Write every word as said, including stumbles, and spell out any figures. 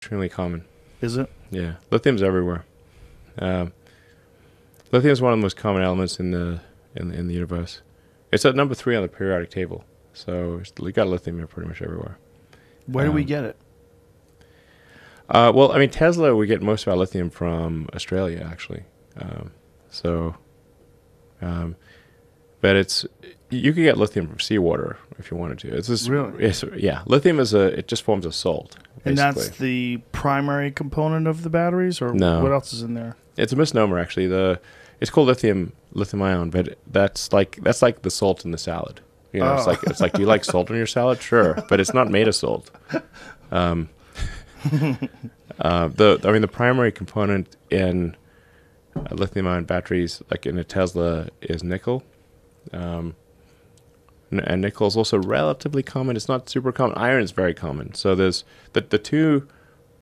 Extremely common. Is it? Yeah. Lithium's everywhere. Um, lithium is one of the most common elements in the in, in the universe. It's at number three on the periodic table. So we got lithium here pretty much everywhere. Where um, do we get it? Uh, well, I mean, Tesla, we get most of our lithium from Australia, actually. Um, so, um, but it's, you can get lithium from seawater if you wanted to. It's just, really? It's, yeah. Lithium is a, it just forms a salt, basically. And that's the primary component of the batteries, or no. What else is in there? It's a misnomer, actually. The, it's called lithium, lithium ion, but that's like, that's like the salt in the salad. You know, oh. It's like, it's like, do you like salt in your salad? Sure. But it's not made of salt. Um, uh, the I mean the primary component in uh, lithium-ion batteries, like in a Tesla, is nickel, um, and, and nickel is also relatively common. It's not super common. Iron is very common. So there's the the two